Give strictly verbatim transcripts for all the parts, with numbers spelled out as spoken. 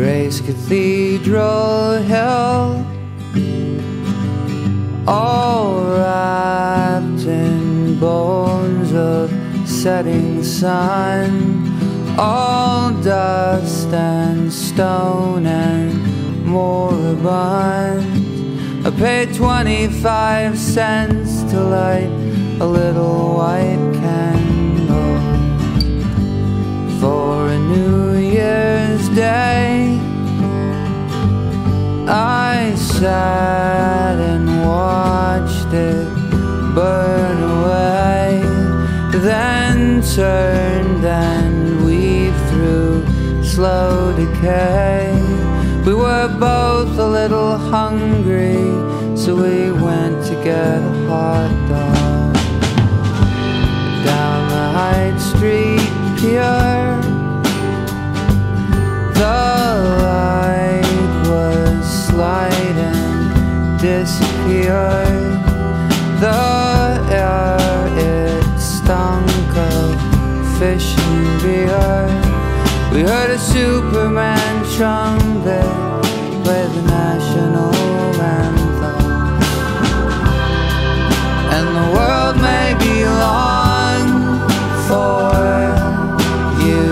Grace Cathedral Hill, all wrapped in bones of setting sun, all dust and stone and moribund. I paid twenty-five cents to light a little white candle for a New Year's Day. I sat and watched it burn away, then turned and we through slow decay. We were both a little hungry, so we went to get a hot dog. Down the High Street Pier, the light was slide and disappeared. The air, it stunk of fish and beer. We heard a Superman trumpet play the national anthem. And the world may be long for you,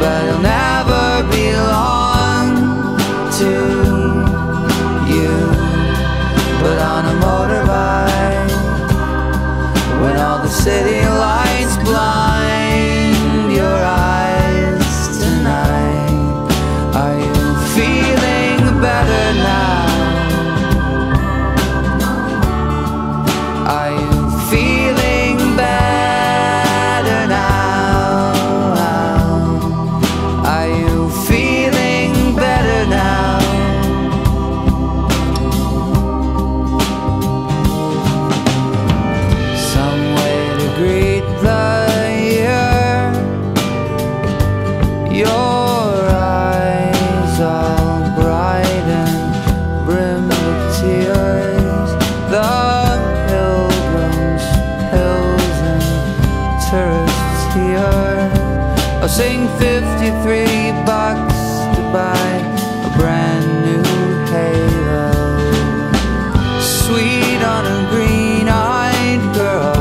but it'll never be long to you. But on a motorbike, when all the city lights blind your eyes tonight, are you feeling better now? Are you feeling better now? Are you feeling better now? Some way to greet the year. Your eyes all bright and brim with tears. The pilgrims, hills and tourists here. I'll sing fifty-three bucks to buy a brand new halo. Sweet on a green-eyed girl,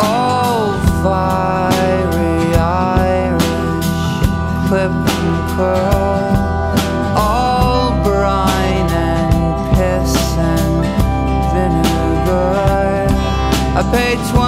all fiery Irish, clip and curl, all brine and piss and vinegar. I paid twenty